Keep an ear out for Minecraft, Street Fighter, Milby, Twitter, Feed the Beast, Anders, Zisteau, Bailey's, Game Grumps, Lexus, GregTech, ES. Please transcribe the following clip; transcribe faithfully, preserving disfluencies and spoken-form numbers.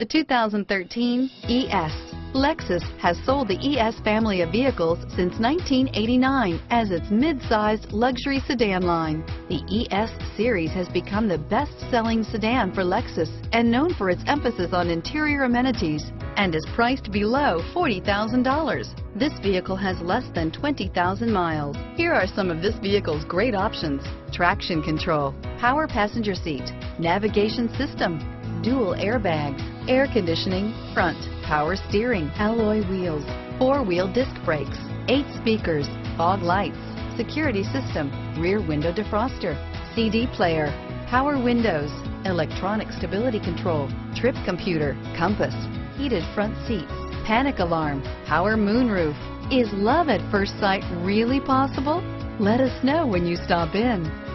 The two thousand thirteen E S. Lexus has sold the E S family of vehicles since nineteen eighty-nine as its mid-sized luxury sedan line. The E S series has become the best-selling sedan for Lexus and known for its emphasis on interior amenities and is priced below forty thousand dollars. This vehicle has less than twenty thousand miles. Here are some of this vehicle's great options: traction control, power passenger seat, navigation system, dual airbags, air conditioning, front, power steering, alloy wheels, four-wheel disc brakes, eight speakers, fog lights, security system, rear window defroster, C D player, power windows, electronic stability control, trip computer, compass, heated front seats, panic alarm, power moonroof. Is love at first sight really possible? Let us know when you stop in.